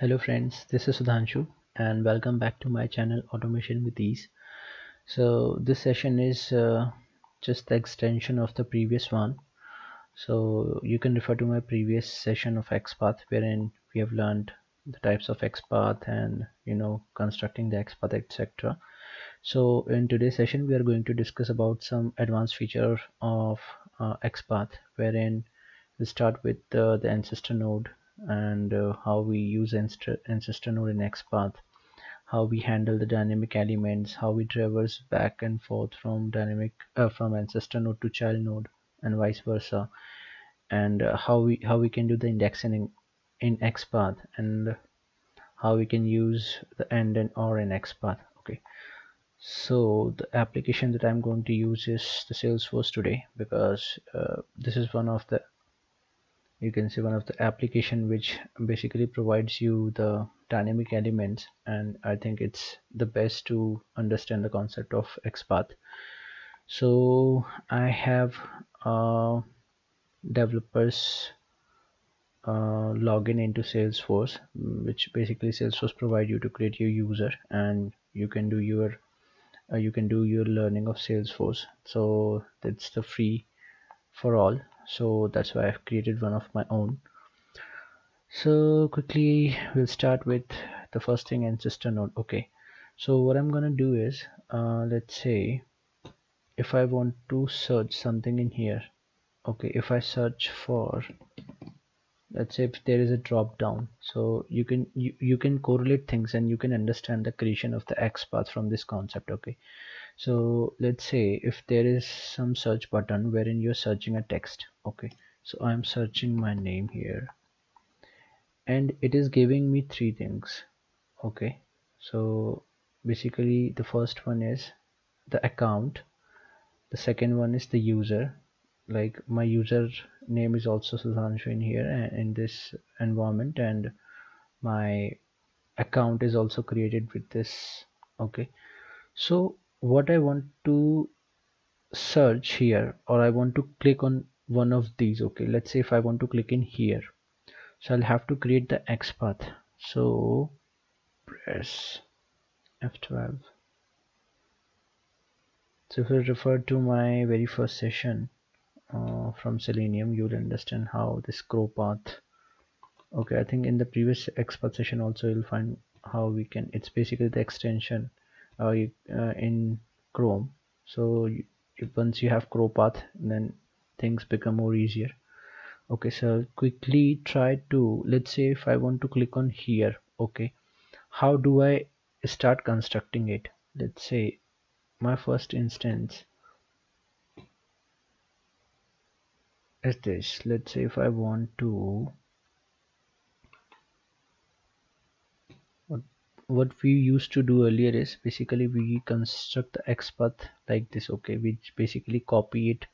Hello friends, this is Sudhanshu and welcome back to my channel Automation with Ease. So this session is just the extension of the previous one. So you can refer to my previous session of XPath, wherein we have learned the types of XPath and constructing the XPath, etc. So in today's session we are going to discuss about some advanced feature of XPath, wherein we start with the Ancestor Node and how we use Ancestor Node in XPath, how we handle the dynamic elements, how we traverse back and forth from Ancestor Node to child node and vice versa, and how we can do the indexing in XPath, and how we can use the AND and OR in XPath. Okay, so the application that I'm going to use is the Salesforce today, because this is one of the one of the application which basically provides you the dynamic elements, and I think it's the best to understand the concept of XPath. So I have developers login into Salesforce, which basically Salesforce provides you to create your user, and you can do your learning of Salesforce. So that's the free for all. So that's why I've created one of my own. So quickly we'll start with the first thing, Ancestor Node. Okay, so what I'm gonna do is let's say if I want to search something in here. Okay, if I search for, let's say if there is a drop down, so you can correlate things and you can understand the creation of the XPath from this concept. Okay, so let's say if there is some search button wherein you're searching a text. Okay, so I'm searching my name here and it is giving me three things. Okay, so basically the first one is the account, the second one is the user, like my user name is also Sudhanshu in here in this environment, and my account is also created with this. Okay, so what I want to search here, or I want to click on one of these. Okay, let's say if I want to click in here, so I'll have to create the XPath. So press F12. So if you refer to my very first session from Selenium, you'll understand how this grow path. Okay, I think in the previous XPath session also you'll find how we can, it's basically the extension in Chrome. So once you have grow path, then things become more easier. Okay, so quickly try to, let's say if I want to click on here. Okay, how do I start constructing it? Let's say my first instance is this. Let's say if I want to, what we used to do earlier is basically we construct the XPath like this. Okay, we basically copy it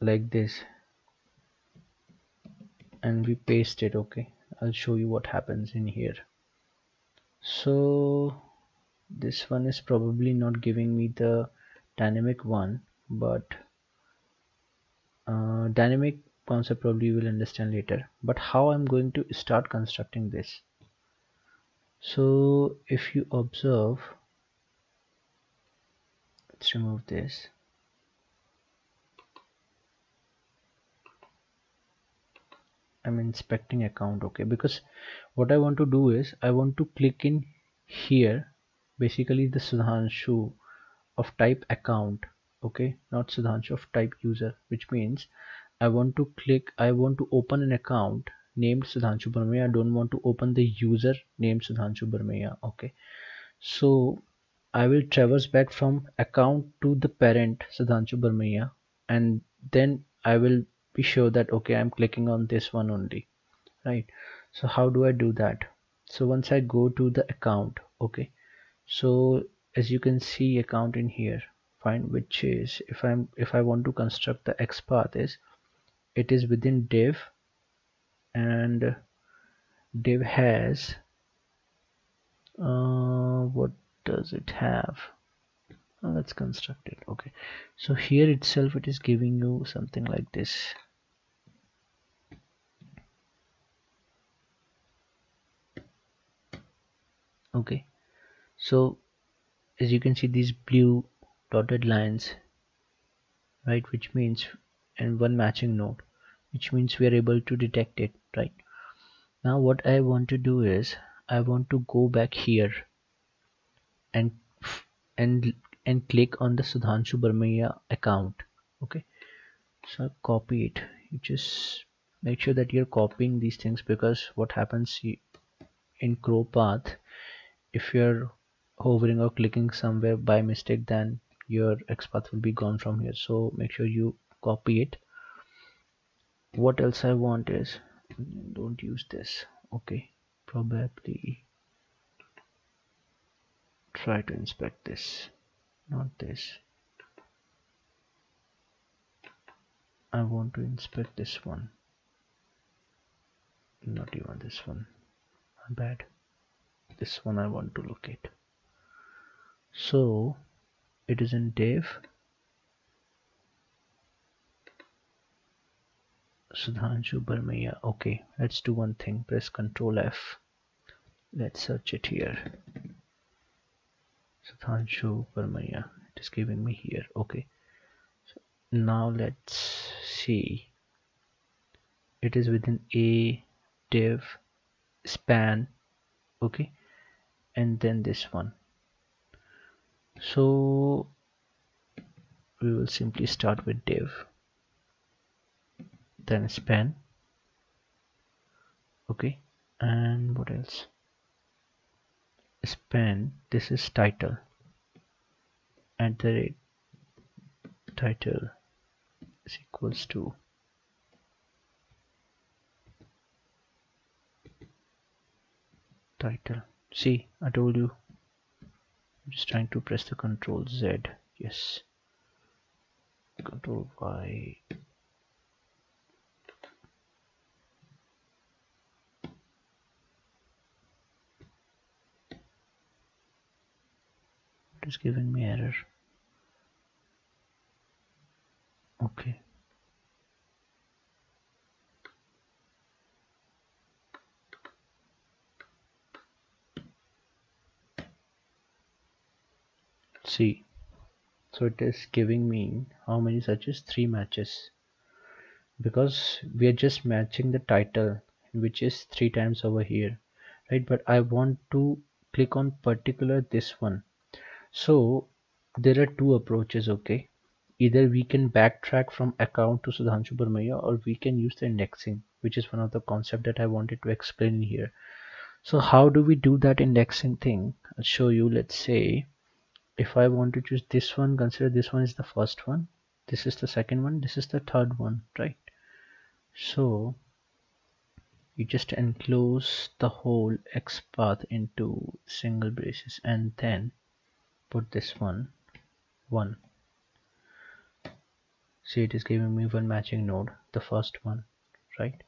like this and we paste it. Okay, I'll show you what happens in here. So this one is probably not giving me the dynamic one, but dynamic concept probably you will understand later. But how I'm going to start constructing this? So if you observe, let's remove this. I'm inspecting account. Okay, because what I want to do is I want to click in here, basically the Sudhanshu of type account. Okay, not Sudhanshu of type user, which means I want to open an account named Sudhanshu Varmiya. I don't want to open the user named Sudhanshu Varmiya. Okay, so I will traverse back from account to the parent Sudhanshu Varmiya, and then I will be sure that okay, I'm clicking on this one only, right? So how do I do that? So once I go to the account, okay, so as you can see account in here, find, which is, if I want to construct the XPath, is it is within div, and div has what does it have? Oh, let's construct it. Okay, so here itself it is giving you something like this. Okay, so as you can see these blue dotted lines, right, which means, and one matching node, which means we are able to detect it, right? Now what I want to do is I want to go back here and click on the Sudhanshu Varmiya account. Okay, so I'll copy it. You just make sure that you're copying these things, because what happens in Chrome path, if you're hovering or clicking somewhere by mistake, then your XPath will be gone from here. So make sure you copy it. What else I want is, don't use this. Okay, probably try to inspect this, not this. I want to inspect this one, not even this one. My bad. This one I want to locate. So it is in div Sudhanshu Varmiya. Okay, let's do one thing. Press Ctrl F. Let's search it here. Sudhanshu Varmiya. It is giving me here. Okay. So now let's see. It is within a div span. Okay, and then this one. So we will simply start with div, then span. Okay, and what else? Span. This is title, title is equals to title. See, I told you. I'm just trying to press the Control Z. Yes, Control Y. It is giving me error. Okay. See, so it is giving me how many searches? 3 matches, because we are just matching the title, which is 3 times over here, right? But I want to click on particular this one. So there are 2 approaches. Okay, either we can backtrack from account to Sudhanshu Varmiya, or we can use the indexing, which is one of the concepts that I wanted to explain here. So how do we do that indexing thing? I'll show you. Let's say if I want to choose this one, consider this one is the first one, this is the second one, this is the third one, right? So you just enclose the whole XPath into single braces and then put this one. See, it is giving me one matching node, the first one, right?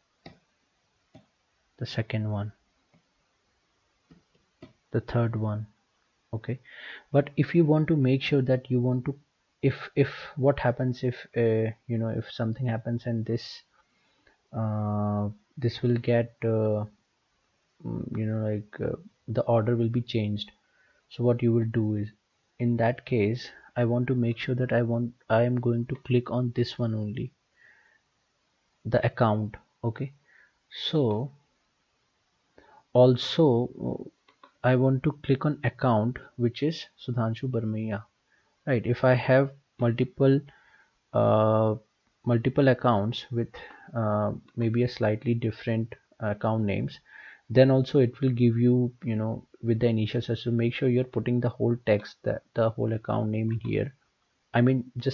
The second one, the third one. Okay, but if you want to make sure that you want to, if what happens if you know, if something happens and this will get you know, like the order will be changed. So what you will do is, in that case, I want to make sure that I am going to click on this one only, the account. Okay, so also I want to click on account, which is Sudhanshu Varmiya, right? If I have multiple accounts with maybe a slightly different account names, then also it will give you, you know, with the initial search. So make sure you're putting the whole text, that the whole account name in here. I mean to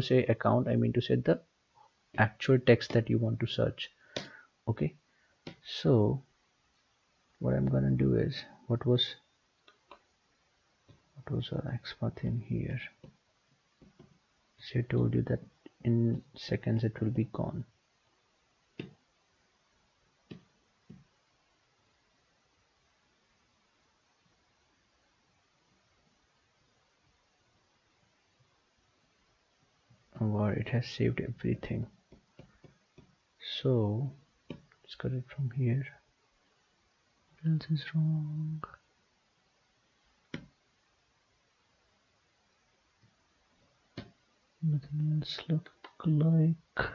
say the actual text that you want to search. Okay, so what I'm gonna do is, what was our XPath in here? So I told you that in seconds it will be gone. Wow, it has saved everything. So let's cut it from here. Else is wrong. nothing else look like.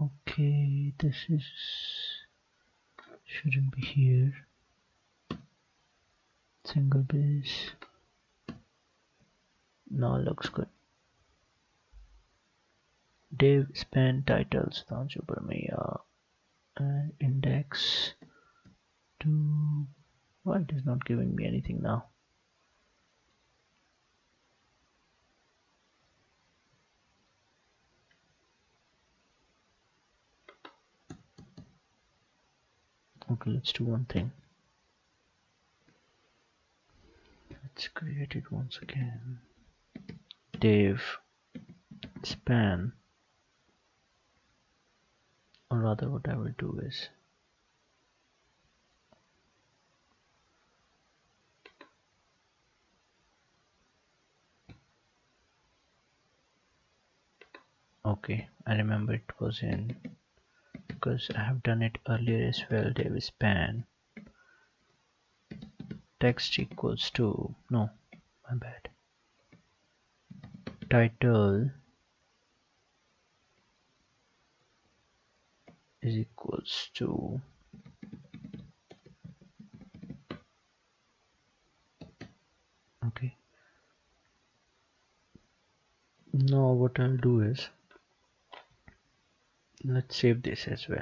Okay, this is shouldn't be here. Single base. Now looks good. Div span title Sudhanshu Varmiya and index to. Why it is not giving me anything now? Okay, let's do one thing. Let's create it once again. Div span, or rather what I will do is okay, I remember it was in, because I have done it earlier as well. Div span text equals to, no, my bad, title is equals to okay. Now what I'll do is let's save this as well.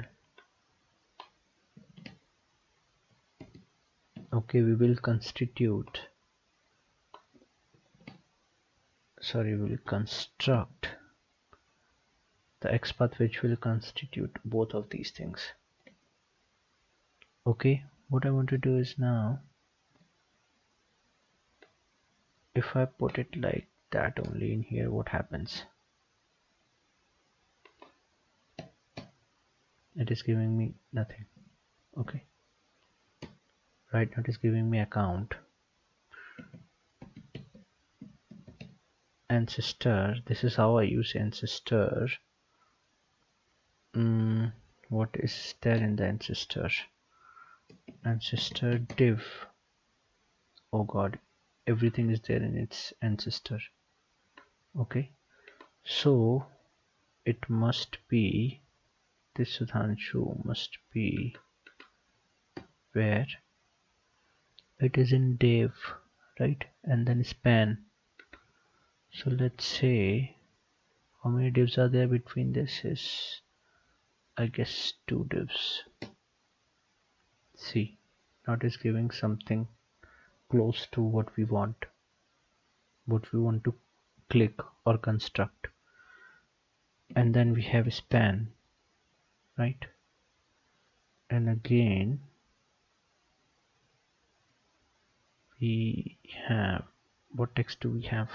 Okay, we will construct the XPath which will constitute both of these things. Okay, what I want to do is now, if I put it like that only in here, what happens? It is giving me nothing. Okay, right now it is giving me account Ancestor. This is how I use Ancestor. What is there in the Ancestor? Ancestor div. Oh god, everything is there in its Ancestor. Okay, so it must be this. Sudhanshu must be where it is in div, right? And then span. So let's say how many divs are there between this is, I guess, 2 divs. See, now it is giving something close to what we want to click or construct. And then we have a span, right? And again we have, what text do we have?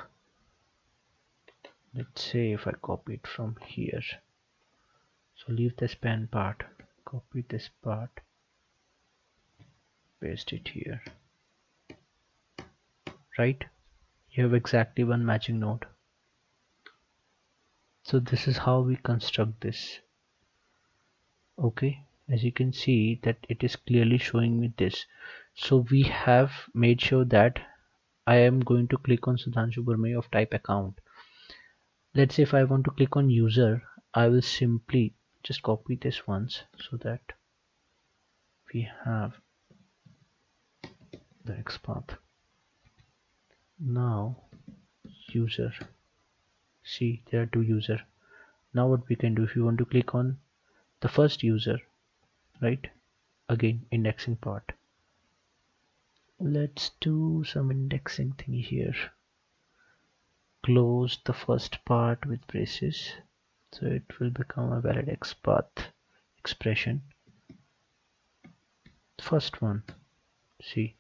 Let's say if I copy it from here, so leave the span part, copy this part, paste it here, right? You have exactly one matching node. So this is how we construct this. Okay, as you can see that it is clearly showing me this. So we have made sure that I am going to click on Sudhanshu Varmiya of type account. Let's say if I want to click on user, I will simply just copy this once so that we have the XPath. Now user, see there are 2 user. Now what we can do, if you want to click on the first user, right, again indexing part, let's do some indexing thing here. Close the first part with braces, so it will become a valid XPath expression. First one, see,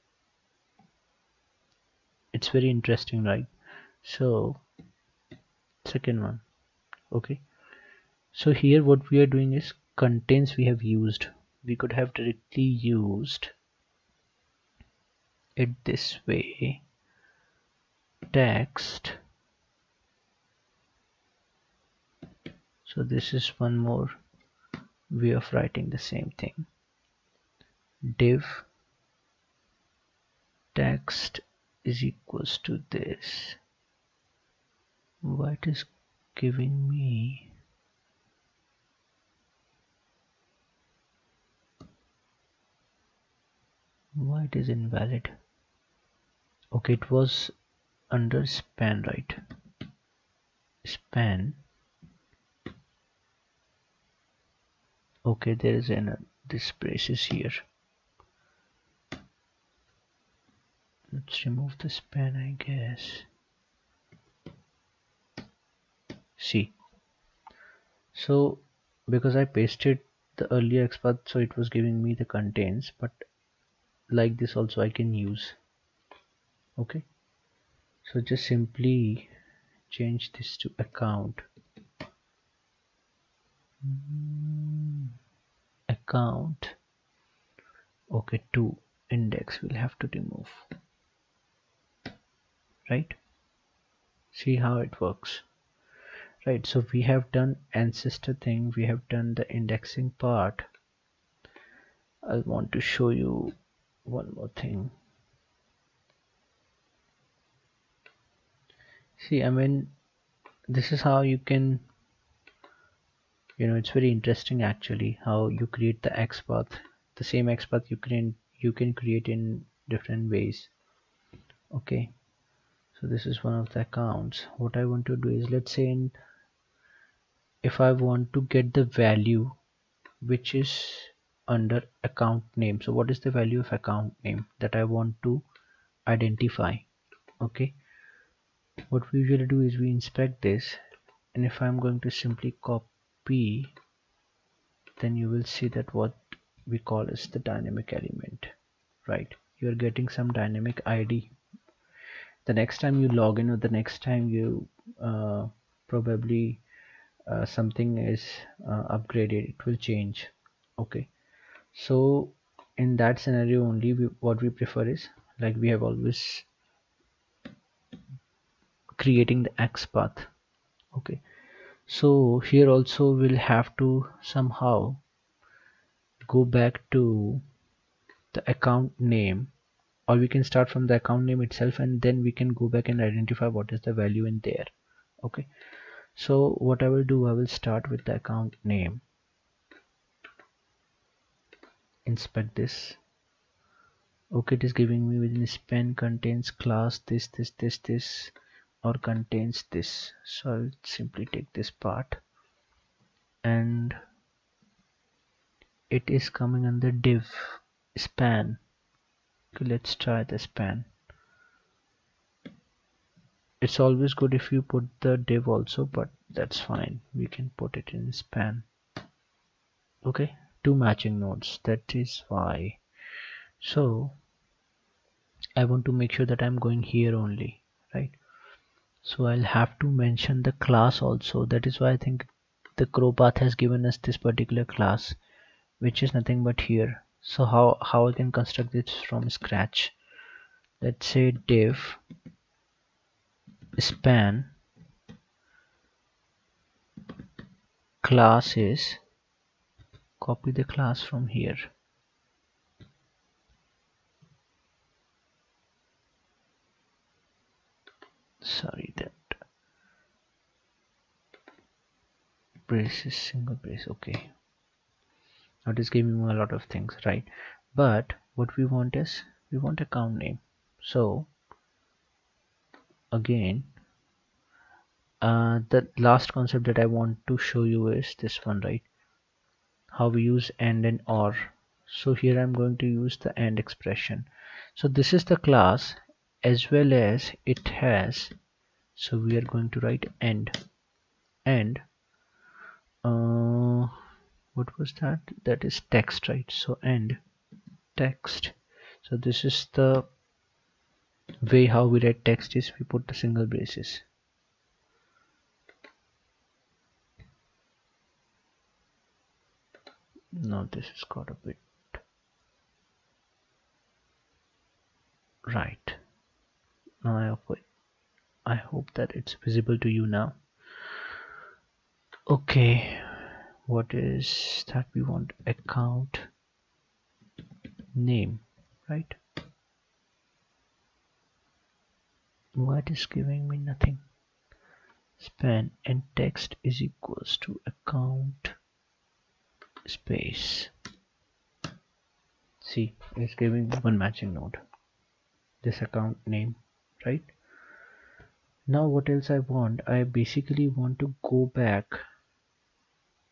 it's very interesting, right? So second one. Okay, so here what we are doing is contains we have used. We could have directly used it this way, text. So this is one more way of writing the same thing. Div text is equals to this. Why it is giving me why it is invalid. Okay, it was under span, right? Span. Okay, there is an this brace is here. Let's remove the span, I guess. See, so because I pasted the earlier XPath, so it was giving me the contains, but like this also I can use. Okay, so just simply change this to account. Account. Okay, to index we'll have to remove, right? See how it works, right? So we have done ancestor thing, we have done the indexing part. I want to show you one more thing. See, I mean, this is how you can, you know, it's very interesting actually how you create the XPath. The same XPath you can create in different ways. Okay, so this is one of the accounts. What I want to do is, let's say if I want to get the value which is under account name. So what is the value of account name that I want to identify? Okay, what we usually do is we inspect this, and if I'm going to simply copy, then you will see that what we call is the dynamic element, right? You are getting some dynamic ID. The next time you log in, or the next time you probably something is upgraded, it will change. Okay, so in that scenario only, what we prefer is, like we have always creating the XPath. Okay, so here also we'll have to somehow go back to the account name, or we can start from the account name itself, and then we can go back and identify what is the value in there. Okay, so what I will do, I will start with the account name, inspect this. Okay, it is giving me within span contains class this or contains this, so I'll simply take this part, and it is coming under div span. Okay, let's try the span. It's always good if you put the div also, but that's fine, we can put it in span. Okay, two matching nodes, that is why. So I want to make sure that I'm going here only, right? So I'll have to mention the class also. That is why I think the XPath has given us this particular class, which is nothing but here. So how I can construct this from scratch? Let's say div span class is, copy the class from here. Sorry, that brace is single brace. Okay, now it is giving me a lot of things, right? But what we want is, we want account name. So again, the last concept that I want to show you is this one, right? How we use and or. So here I'm going to use the and expression. So this is the class, as well as it has, so we are going to write and what was that? That is text, right? So and text. So this is the way how we write text, is we put the single braces. Now this has got a bit right. I hope that it's visible to you now. Okay, what is that? We want account name, right? What is giving me nothing? span and text is equals to account space. See, it's giving one matching node, this account name, right? Now what else I want? I basically want to go back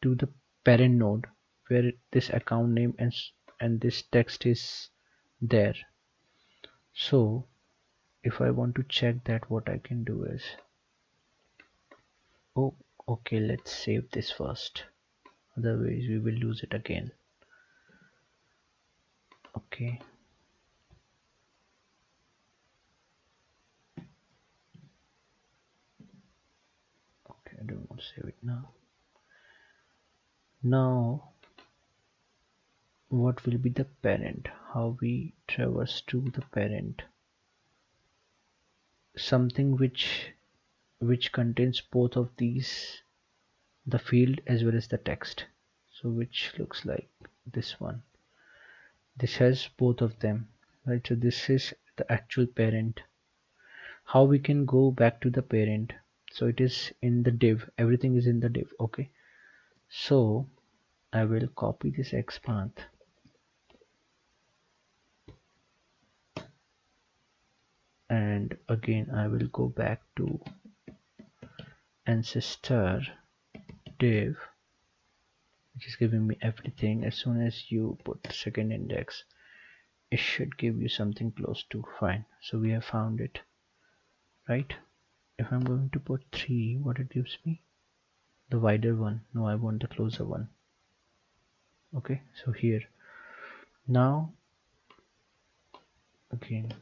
to the parent node where this account name and this text is there. So if I want to check that, what I can do is, oh okay, let's save this first, otherwise we will lose it again. Okay, I don't want to save it now. Now what will be the parent, how we traverse to the parent, something which contains both of these, the field as well as the text. So which looks like this one, this has both of them, right? So this is the actual parent. How we can go back to the parent? So it is in the div, everything is in the div. Okay, so I will copy this XPath. And again, I will go back to Ancestor div, which is giving me everything. As soon as you put the second index, it should give you something close to fine. So we have found it, right? If I'm going to put 3, what it gives me? The wider one. No, I want the closer one. Okay, so here. Now, again,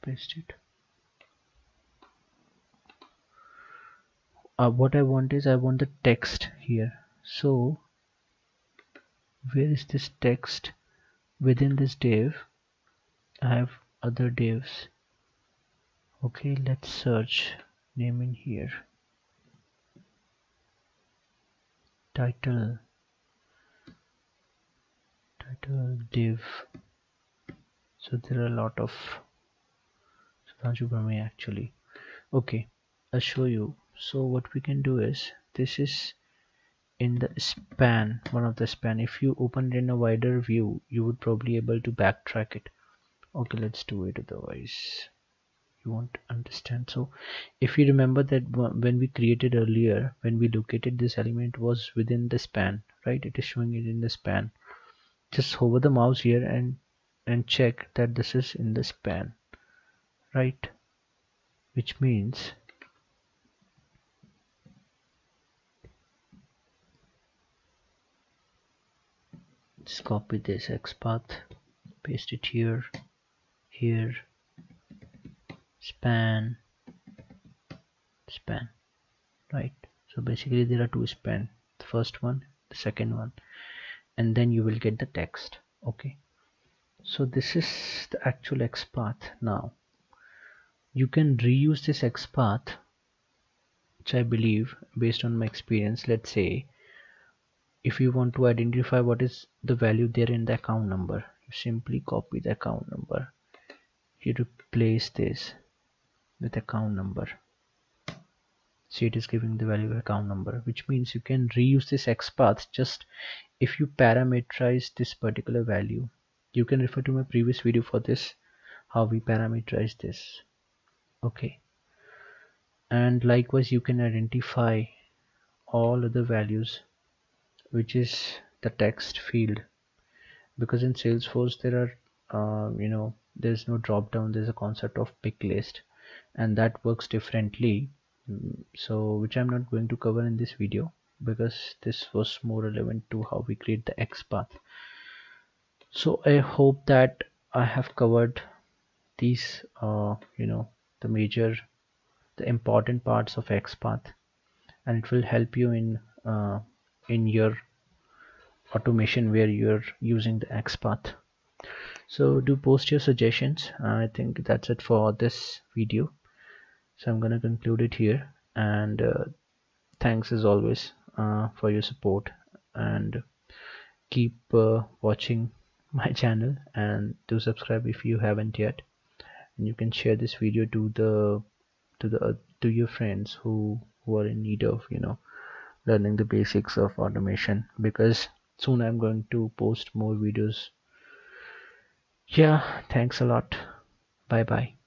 paste it. What I want is, I want the text here. So where is this text? Within this div I have other divs. Okay, let's search name in here, title div. So there are a lot of Sudhanshu Varmiya actually. Okay, I'll show you. So what we can do is, this is in the span, one of the span. If you open it in a wider view, you would probably able to backtrack it. Okay, let's do it, otherwise you won't understand. So if you remember that when we created earlier, when we located this element was within the span, right? It is showing it in the span. Just hover the mouse here and check that this is in the span, right? Which means let's copy this XPath, paste it here, here, span, span, right? So basically there are two span, the first one, the second one, and then you will get the text. Okay, so this is the actual XPath. Now you can reuse this XPath, which I believe, based on my experience, let's say if you want to identify what is the value there in the account number, you simply copy the account number, you replace this with account number. See, it is giving the value of account number, which means you can reuse this XPath. Just if you parameterize this particular value, you can refer to my previous video for this, how we parameterize this. Okay, and likewise you can identify all other values, which is the text field, because in Salesforce there are there's no drop down, there's a concept of pick list, and that works differently, so which I'm not going to cover in this video because this was more relevant to how we create the XPath. So I hope that I have covered these the major, the important parts of XPath, and it will help you in your automation where you're using the XPath. So do post your suggestions. I think that's it for this video, so I'm gonna conclude it here, and thanks as always for your support, and keep watching my channel, and do subscribe if you haven't yet. And you can share this video to the to your friends who were in need of, you know, learning the basics of automation, because soon I'm going to post more videos. Yeah, thanks a lot. Bye bye.